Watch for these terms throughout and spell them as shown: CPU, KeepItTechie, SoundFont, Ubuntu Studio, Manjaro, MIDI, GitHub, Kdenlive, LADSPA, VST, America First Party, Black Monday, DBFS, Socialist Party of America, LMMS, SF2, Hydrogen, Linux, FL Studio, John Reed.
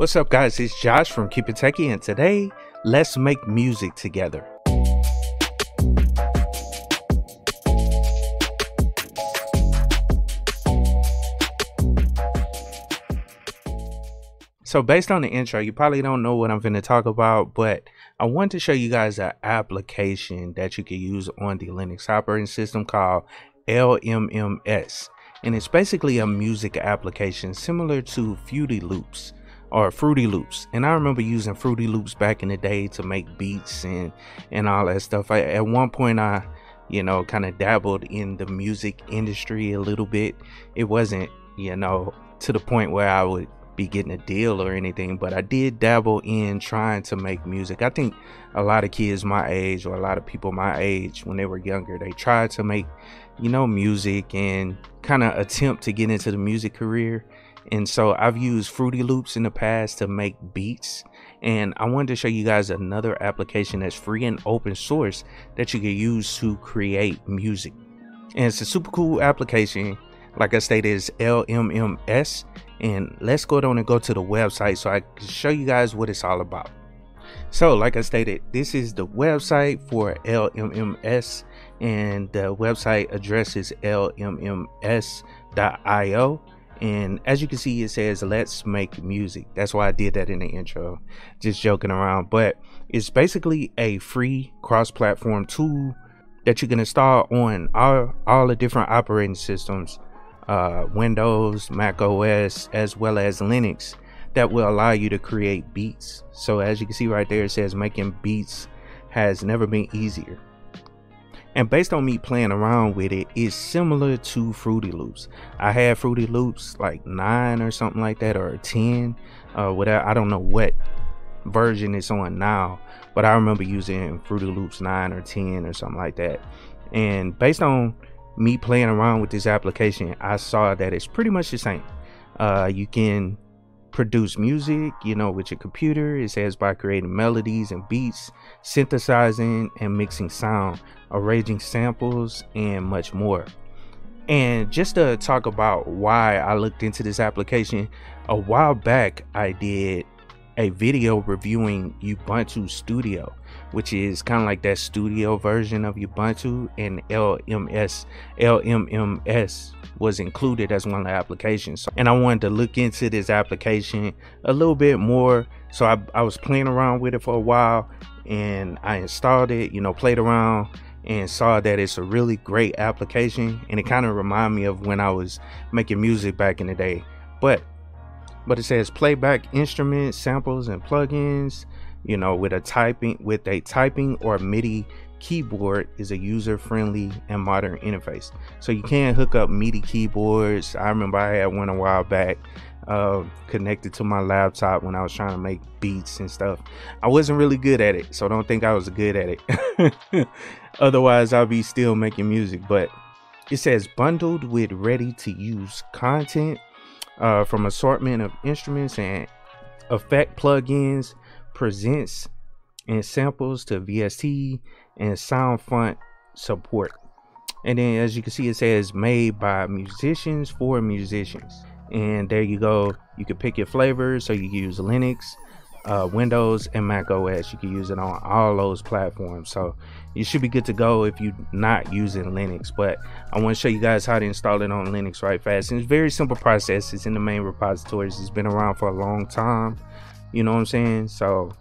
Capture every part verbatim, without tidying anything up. What's up guys, it's Josh from Keep It Techie, and today let's make music together. So based on the intro, you probably don't know what I'm finna talk about, but I want to show you guys an application that you can use on the Linux operating system called L M M S. And it's basically a music application similar to Fruity Loops. or Fruity Loops. And I remember using Fruity Loops back in the day to make beats and, and all that stuff. I, at one point, I, you know, kind of dabbled in the music industry a little bit. It wasn't, you know, to the point where I would be getting a deal or anything, but I did dabble in trying to make music. I think a lot of kids my age, or a lot of people my age when they were younger, they tried to make, you know, music and kind of attempt to get into the music career. And so I've used Fruity Loops in the past to make beats, and I wanted to show you guys another application that's free and open source that you can use to create music. And it's a super cool application. Like I stated, it's L M M S, and let's go down and go to the website so I can show you guys what it's all about. So like I stated, this is the website for L M M S, and the website address is L M M S dot I O. And as you can see, it says, let's make music. That's why I did that in the intro, just joking around. But it's basically a free cross-platform tool that you can install on all, all the different operating systems, uh, Windows, Mac O S, as well as Linux, that will allow you to create beats. So as you can see right there, it says making beats has never been easier. And based on me playing around with it, it's similar to Fruity Loops. I had Fruity Loops like nine or something like that, or ten, uh, whatever. I don't know what version it's on now, but I remember using Fruity Loops nine or ten or something like that. And based on me playing around with this application, I saw that it's pretty much the same. Uh, you can produce music, you know, with your computer. It says by creating melodies and beats, synthesizing and mixing sound, arranging samples, and much more. And just to talk about why I looked into this application, a while back I did a video reviewing Ubuntu Studio, which is kind of like that studio version of Ubuntu, and L M M S was included as one of the applications. And I wanted to look into this application a little bit more, so I, I was playing around with it for a while, and I installed it, you know, played around, and saw that it's a really great application, and it kind of reminded me of when I was making music back in the day. But But it says playback instruments, samples, and plugins, you know, with a typing with a typing or MIDI keyboard is a user-friendly and modern interface. So you can hook up MIDI keyboards. I remember I had one a while back, uh, connected to my laptop when I was trying to make beats and stuff. I wasn't really good at it, so don't think I was good at it. Otherwise, I'll be still making music. But it says bundled with ready-to-use content, Uh, from assortment of instruments and effect plugins, presents and samples to V S T and SoundFont support. And then as you can see, it says made by musicians for musicians. And there you go. You can pick your flavor. So you use Linux, uh, Windows, and Mac O S. You can use it on all those platforms. So you should be good to go if you're not using Linux, but I want to show you guys how to install it on Linux right fast. And it's a very simple process. It's in the main repositories. It's been around for a long time, you know what I'm saying? So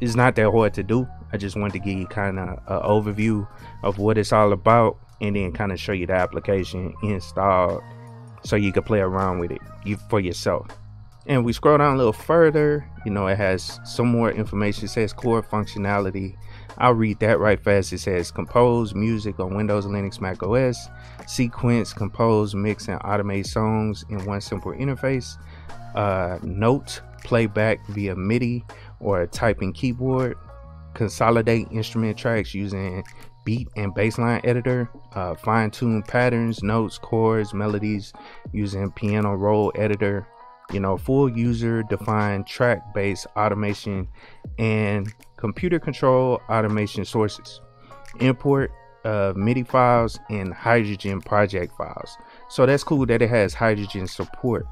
it's not that hard to do. I just wanted to give you kind of an overview of what it's all about, and then kind of show you the application installed so you can play around with it for yourself. And we scroll down a little further, you know, it has some more information. It says core functionality. I'll read that right fast. It says compose music on Windows, Linux, Mac O S, sequence, compose, mix, and automate songs in one simple interface, uh, note playback via MIDI or a typing keyboard, consolidate instrument tracks using beat and bassline editor, uh, fine-tune patterns, notes, chords, melodies using piano roll editor, you know, full user defined track based automation and computer control automation sources, import uh, MIDI files and Hydrogen project files. So that's cool that it has Hydrogen support.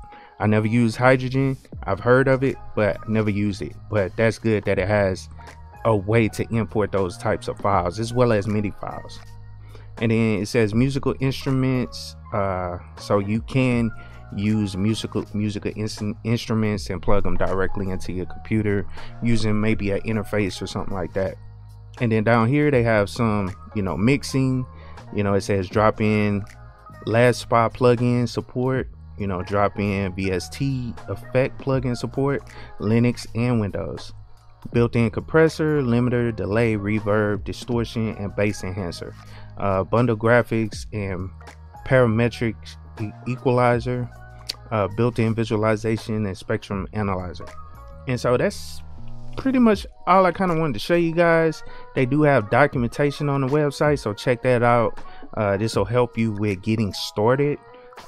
I never used Hydrogen. I've heard of it, but never used it. But that's good that it has a way to import those types of files as well as MIDI files. And then it says musical instruments, uh, so you can use musical musical in instruments and plug them directly into your computer using maybe an interface or something like that. And then down here they have some, you know, mixing. You know, it says drop in LADSPA plugin support, you know, drop in V S T effect plugin support, Linux and Windows, built-in compressor, limiter, delay, reverb, distortion, and bass enhancer, uh, bundle graphics and parametric e equalizer, uh, built-in visualization and spectrum analyzer. And so that's pretty much all I kind of wanted to show you guys. They do have documentation on the website, so check that out. Uh, this will help you with getting started,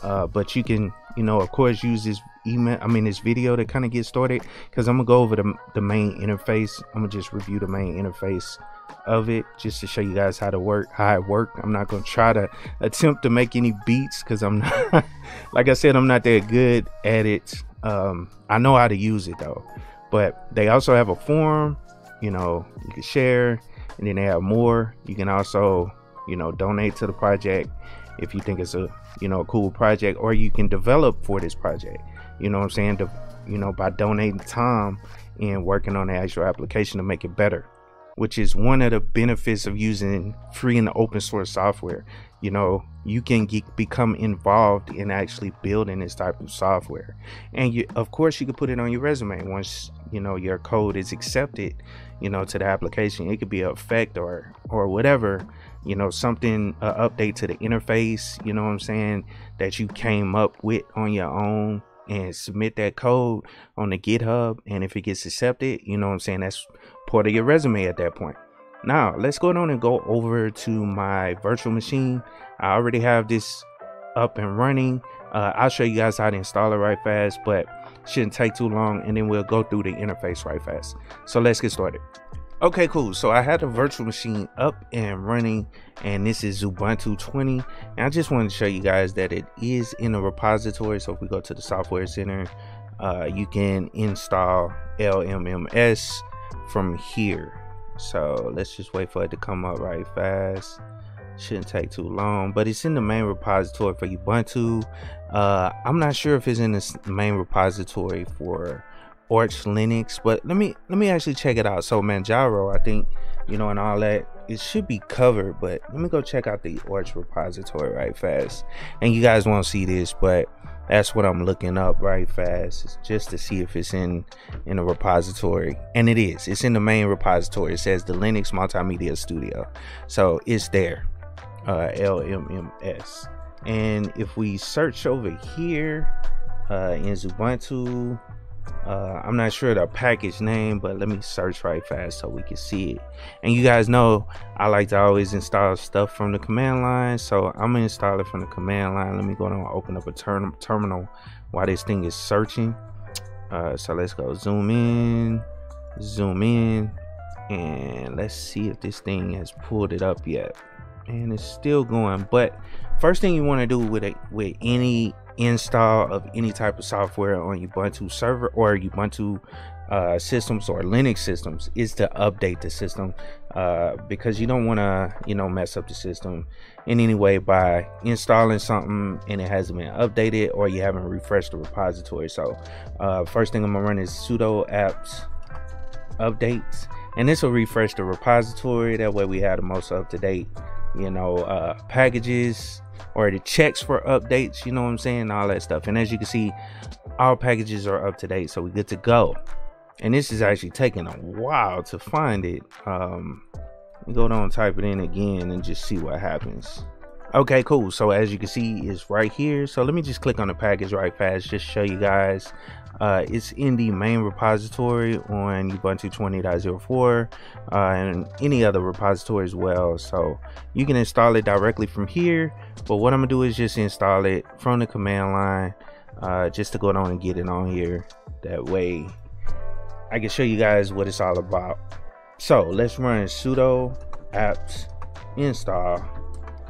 uh, but you can, you know, of course, use this email, I mean this video, to kind of get started, because I'm gonna go over the, the main interface. I'm gonna just review the main interface of it just to show you guys how to work how it worked. I'm not gonna try to attempt to make any beats because I'm not like I said, I'm not that good at it. um I know how to use it though. But they also have a forum, you know, you can share, and then they have more. You can also, you know, donate to the project if you think it's a, you know, a cool project, or you can develop for this project, you know what I'm saying, to, you know, by donating time and working on the actual application to make it better, which is one of the benefits of using free and open source software. You know, you can get, become involved in actually building this type of software. And you, of course, you can put it on your resume once, you know, your code is accepted, you know, to the application. It could be an effect or, or whatever, you know, something, an update to the interface, you know what I'm saying, that you came up with on your own, and submit that code on the GitHub. And if it gets accepted, you know what I'm saying, that's part of your resume at that point. Now let's go on and go over to my virtual machine. I already have this up and running. uh, I'll show you guys how to install it right fast, but shouldn't take too long, and then we'll go through the interface right fast. So let's get started. Okay, cool. So I had the virtual machine up and running, and this is Ubuntu twenty. And I just wanted to show you guys that it is in a repository. So if we go to the software center, uh, you can install L M M S from here. So let's just wait for it to come up right fast. Shouldn't take too long, but it's in the main repository for Ubuntu. Uh, I'm not sure if it's in the main repository for Arch Linux, but let me let me actually check it out. So Manjaro, I think, you know, and all that, it should be covered, but let me go check out the Arch repository right fast. And you guys won't see this, but that's what I'm looking up right fast. It's just to see if it's in in a repository, and it is. It's in the main repository. It says the Linux Multimedia Studio, so it's there. uh, L M M S. And if we search over here uh, in Ubuntu, uh I'm not sure the package name, but let me search right fast so we can see it. And you guys know I like to always install stuff from the command line, so I'm gonna install it from the command line. Let me go and open up a ter terminal while this thing is searching. Uh so let's go zoom in, zoom in, and let's see if this thing has pulled it up yet. And it's still going. But first thing you want to do with a with any install of any type of software on Ubuntu server or Ubuntu uh, systems or Linux systems is to update the system, uh, because you don't want to, you know, mess up the system in any way by installing something and it hasn't been updated or you haven't refreshed the repository. So uh, first thing I'm gonna run is sudo apt update, and this will refresh the repository. That way we have the most up-to-date, you know, uh, packages or the checks for updates, you know what I'm saying, all that stuff. And as you can see, all packages are up to date, so we're good to go. And this is actually taking a while to find it. Um go down, type it in again, and just see what happens. Okay, cool. So as you can see, it's right here. So let me just click on the package right fast just show you guys. Uh it's in the main repository on Ubuntu twenty point oh four, uh, and any other repository as well, so you can install it directly from here. But what I'm gonna do is just install it from the command line, uh just to go down and get it on here, that way I can show you guys what it's all about. So let's run sudo apt install,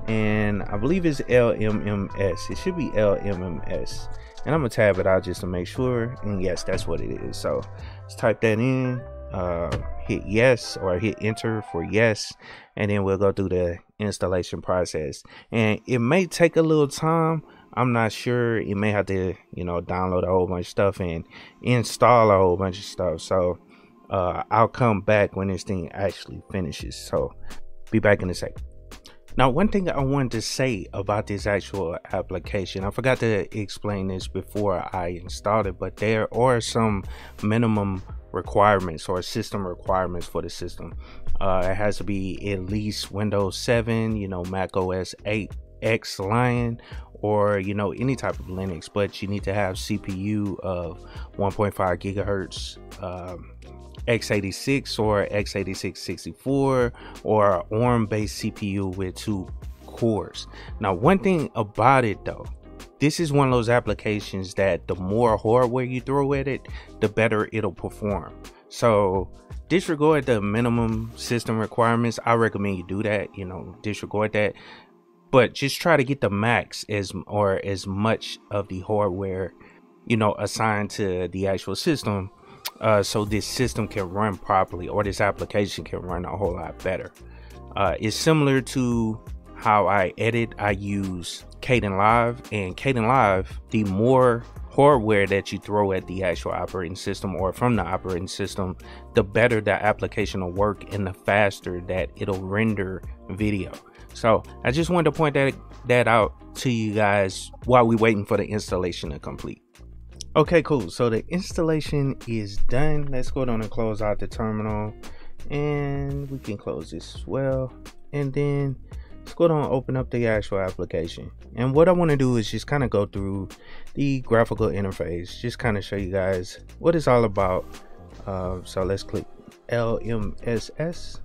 and I believe it's L M M S. It should be L M M S. and I'm gonna tab it out just to make sure, and yes, that's what it is. So let's type that in, uh, hit yes, or hit enter for yes, and then we'll go through the installation process. And it may take a little time, I'm not sure, you may have to, you know, download a whole bunch of stuff and install a whole bunch of stuff. So uh, I'll come back when this thing actually finishes, so be back in a second. Now, one thing I wanted to say about this actual application, I forgot to explain this before I installed it, but there are some minimum requirements or system requirements for the system. Uh, it has to be at least Windows seven, you know, Mac O S eight, X Lion, or, you know, any type of Linux, but you need to have C P U of one point five gigahertz, um, x eighty-six or x eighty-six sixty-four, or ARM based C P U with two cores. Now, one thing about it though, this is one of those applications that the more hardware you throw at it, the better it'll perform. So disregard the minimum system requirements. I recommend you do that, you know, disregard that, but just try to get the max as or as much of the hardware, you know, assigned to the actual system. Uh, so this system can run properly, or this application can run a whole lot better. Uh, it's similar to how I edit. I use Kdenlive, and Kdenlive, the more hardware that you throw at the actual operating system or from the operating system, the better the application will work and the faster that it'll render video. So I just wanted to point that, that out to you guys while we're waiting for the installation to complete. Okay, cool. So the installation is done. Let's go down and close out the terminal, and we can close this as well. And then let's go down and open up the actual application. And what I want to do is just kind of go through the graphical interface, just kind of show you guys what it's all about. Uh, so let's click L M M S,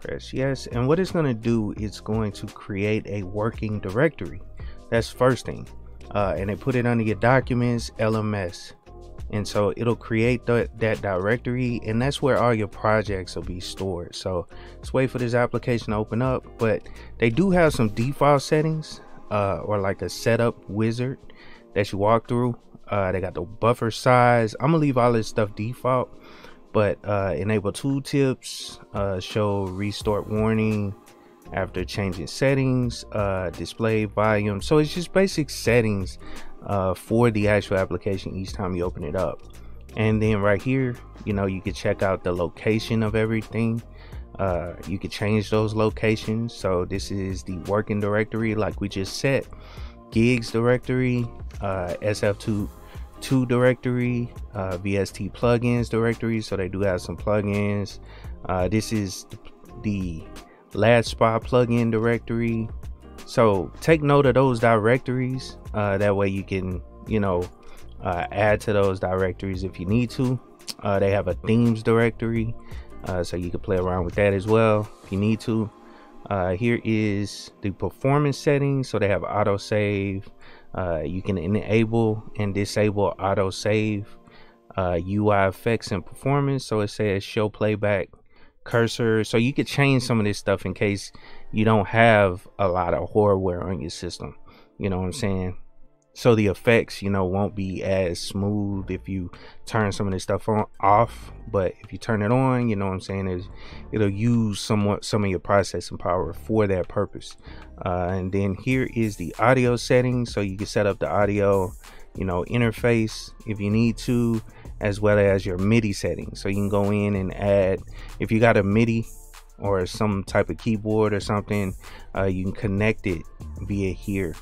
press yes. And what it's going to do, it's going to create a working directory. That's first thing. Uh, and they put it under your documents, L M S, and so it'll create th that directory, and that's where all your projects will be stored. So let's wait for this application to open up, but they do have some default settings, uh, or like a setup wizard that you walk through. Uh, they got the buffer size. I'm gonna leave all this stuff default, but uh, enable tooltips, uh, show restart warning after changing settings, uh, display volume. So it's just basic settings uh, for the actual application each time you open it up. And then right here, you know, you can check out the location of everything. Uh, you can change those locations. So this is the working directory, like we just set, gigs directory, uh, S F two directory, uh, V S T plugins directory. So they do have some plugins. Uh, this is the LADSPA plugin directory. So take note of those directories, uh, that way you can, you know, uh, add to those directories if you need to. Uh, they have a themes directory, uh, so you can play around with that as well if you need to. Uh, here is the performance settings. So they have auto save, uh, you can enable and disable auto save, uh, U I effects and performance. So it says show playback cursor, so you could change some of this stuff in case you don't have a lot of hardware on your system, you know what I'm saying? So the effects, you know, won't be as smooth if you turn some of this stuff on off, but if you turn it on, you know what I'm saying, is it'll use somewhat some of your processing power for that purpose. Uh, and then here is the audio settings, so you can set up the audio, you know, interface if you need to, as well as your MIDI settings. So you can go in and add, if you got a MIDI or some type of keyboard or something, uh, you can connect it via here.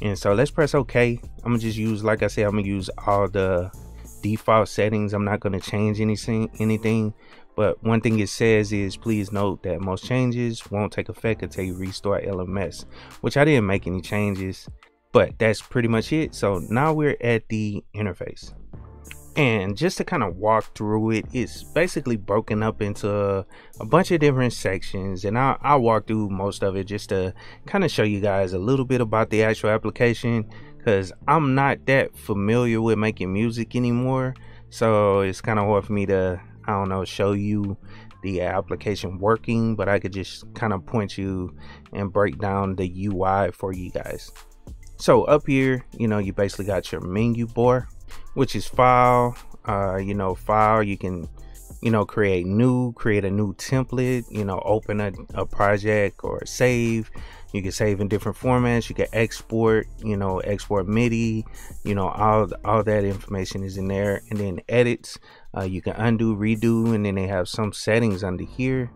And so let's press okay. I'm gonna just use, like I said, I'm gonna use all the default settings. I'm not gonna change anything, anything. But one thing it says is, please note that most changes won't take effect until you restore L M S, which I didn't make any changes, but that's pretty much it. So now we're at the interface. And just to kind of walk through it, it's basically broken up into a bunch of different sections, and I'll, I'll walk through most of it just to kind of show you guys a little bit about the actual application, because I'm not that familiar with making music anymore, so it's kind of hard for me to, I don't know, show you the application working, but I could just kind of point you and break down the U I for you guys. So up here, you know, you basically got your menu bar, which is file, uh, you know, file, you can, you know, create new, create a new template, you know, open a, a project or save. You can save in different formats. You can export, you know, export MIDI, you know, all, all that information is in there. And then edits, uh, you can undo, redo, and then they have some settings under here.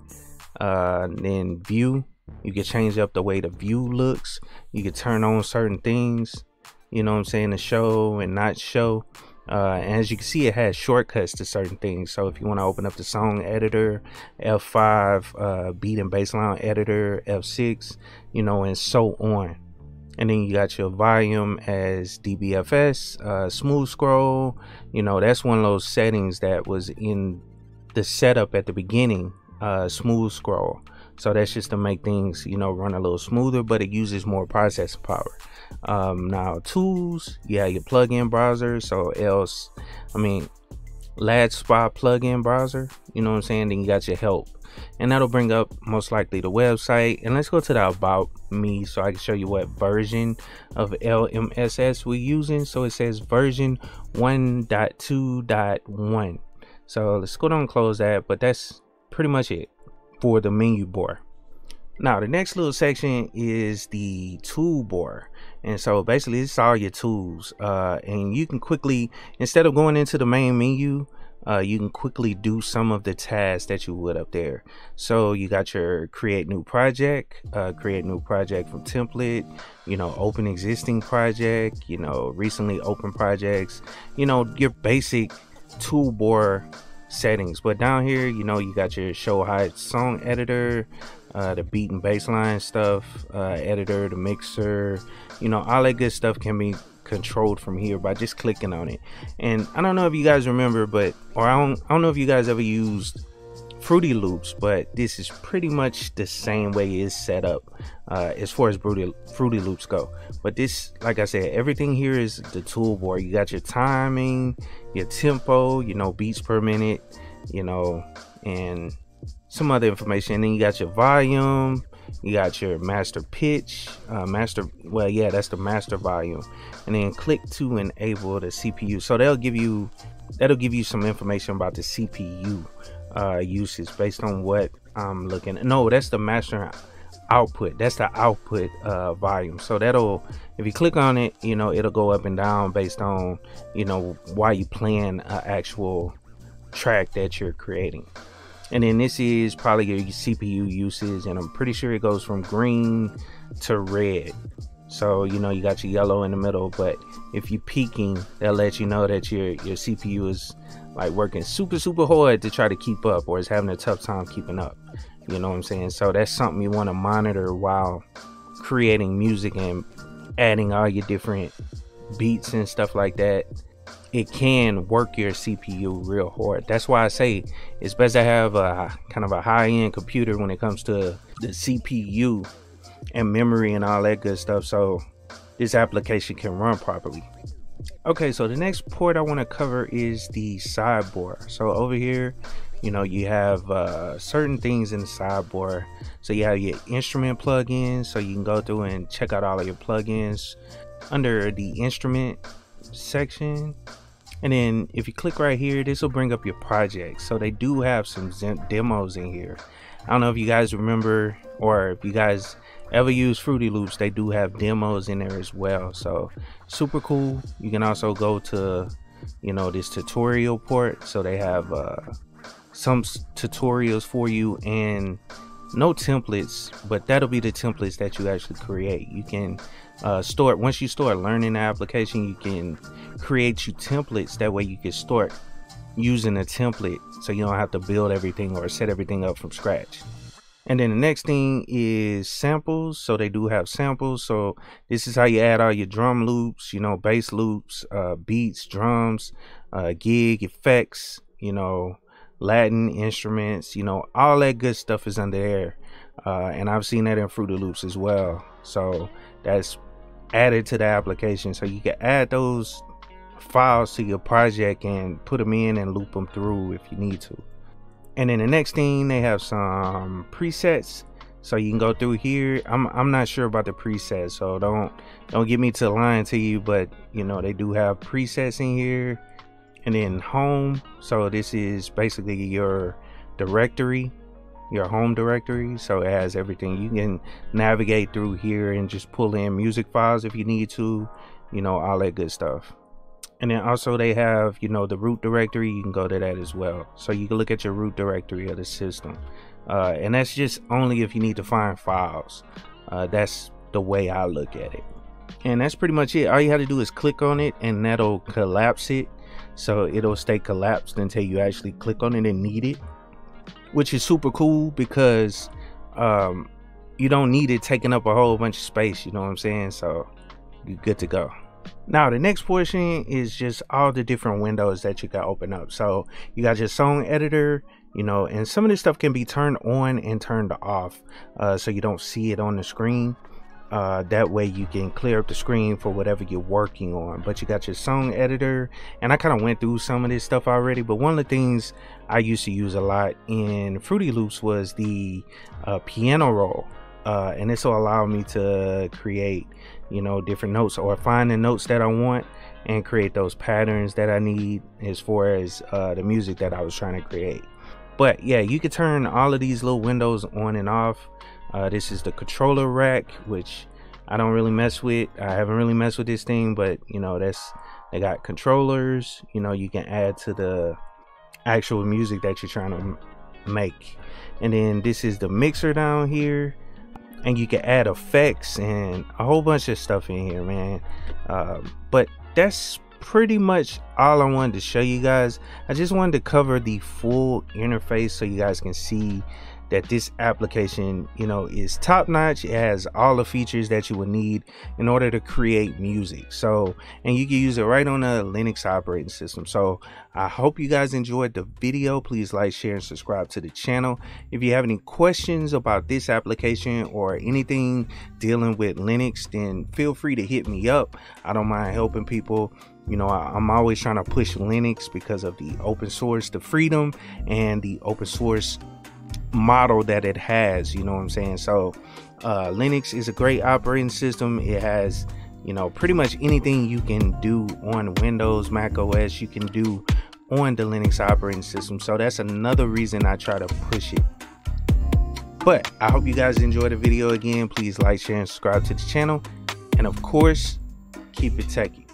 Uh, then view, you can change up the way the view looks. You can turn on certain things, you know what I'm saying, to show and not show. Uh, and as you can see, it has shortcuts to certain things. So if you want to open up the song editor, F five, uh, beat and bassline editor, F six, you know, and so on. And then you got your volume as D B F S, uh, smooth scroll. You know, that's one of those settings that was in the setup at the beginning, uh, smooth scroll. So that's just to make things, you know, run a little smoother, but it uses more processing power. Um, now tools, yeah, you your plugin browser. So else, I mean, LADSPA plugin browser, you know what I'm saying? Then you got your help, and that'll bring up most likely the website. And let's go to the about me so I can show you what version of L M M S we're using. So it says version one point two point one. So let's go down and close that, but that's pretty much it for the menu bar. Now the next little section is the toolbar, and so basically it's all your tools, uh, and you can quickly, instead of going into the main menu, uh, you can quickly do some of the tasks that you would up there. So you got your create new project, uh, create new project from template, you know, open existing project, you know, recently open projects, you know, your basic toolbar settings. But down here, you know, you got your show hide song editor, uh the beat and bassline stuff, uh editor, the mixer, you know, all that good stuff can be controlled from here by just clicking on it. And I don't know if you guys remember, but or I don't I don't know if you guys ever used Fruity Loops, but this is pretty much the same way it's set up, uh, as far as Fruity, Fruity Loops go. But this, like I said, everything here is the toolbar. You got your timing, your tempo, you know, beats per minute, you know, and some other information. And then you got your volume, you got your master pitch, uh, master, well, yeah, that's the master volume. And then click to enable the C P U. So they'll give you, that'll give you some information about the C P U. Uh, uses based on what I'm looking at. No, that's the master output. That's the output uh, volume. So that'll, if you click on it, you know, it'll go up and down based on, you know, why you playing an actual track that you're creating. And then this is probably your C P U usage, and I'm pretty sure it goes from green to red. So, you know, you got your yellow in the middle, but if you're peaking, that lets you know that your, your C P U is like working super, super hard to try to keep up, or is having a tough time keeping up. You know what I'm saying? So that's something you want to monitor while creating music and adding all your different beats and stuff like that. It can work your C P U real hard. That's why I say it's best to have a kind of a high-end computer when it comes to the C P U and memory and all that good stuff, so this application can run properly. Okay, so the next port I want to cover is the sidebar. So over here, you know, you have uh, certain things in the sidebar. So you have your instrument plugins, so you can go through and check out all of your plugins under the instrument section. And then if you click right here, this will bring up your projects. So they do have some demos in here. I don't know if you guys remember, or if you guys ever use Fruity Loops, they do have demos in there as well. So super cool. You can also go to, you know, this tutorial port. So they have uh, some tutorials for you, and no templates, but that'll be the templates that you actually create. You can uh, store, once you start learning the application, you can create you templates. That way you can start using a template, so you don't have to build everything or set everything up from scratch. And then the next thing is samples. So they do have samples. So this is how you add all your drum loops, you know, bass loops, uh, beats, drums, uh, gig, effects, you know, Latin instruments, you know, all that good stuff is under there. Uh, and I've seen that in Fruity Loops as well. So that's added to the application. So you can add those files to your project and put them in and loop them through if you need to. And then the next thing, they have some presets. So you can go through here. I'm I'm not sure about the presets, so don't don't get me to lying to you, but you know they do have presets in here. And then home. So this is basically your directory, your home directory. So it has everything. You can navigate through here and just pull in music files if you need to, you know, all that good stuff. And then also they have, you know, the root directory. You can go to that as well. So you can look at your root directory of the system. Uh, and that's just only if you need to find files. Uh, that's the way I look at it. And that's pretty much it. All you have to do is click on it and that'll collapse it. So it'll stay collapsed until you actually click on it and need it, which is super cool because um, you don't need it taking up a whole bunch of space. You know what I'm saying? So you're good to go. Now the next portion is just all the different windows that you can open up. So you got your song editor, you know, and some of this stuff can be turned on and turned off uh, so you don't see it on the screen. Uh, that way you can clear up the screen for whatever you're working on. But you got your song editor, and I kind of went through some of this stuff already, but one of the things I used to use a lot in Fruity Loops was the uh, piano roll. Uh, and this will allow me to create, you know, different notes, or find the notes that I want and create those patterns that I need as far as uh, the music that I was trying to create. But yeah, you can turn all of these little windows on and off. Uh, this is the controller rack, which I don't really mess with. I haven't really messed with this thing, but you know, that's, they got controllers, you know, you can add to the actual music that you're trying to make. And then this is the mixer down here. And you can add effects and a whole bunch of stuff in here, man. Uh, but that's pretty much all I wanted to show you guys. I just wanted to cover the full interface so you guys can see that this application, you know, is top notch. It has all the features that you would need in order to create music. So, and you can use it right on a Linux operating system. So I hope you guys enjoyed the video. Please like, share, and subscribe to the channel. If you have any questions about this application or anything dealing with Linux, then feel free to hit me up. I don't mind helping people. You know, I'm always trying to push Linux because of the open source, the freedom, and the open source model that it has. You know what I'm saying? So uh, Linux is a great operating system. It has, you know, pretty much anything you can do on Windows, Mac O S, you can do on the Linux operating system. So that's another reason I try to push it. But I hope you guys enjoyed the video again. Please like, share, and subscribe to the channel. And of course, keep it techie.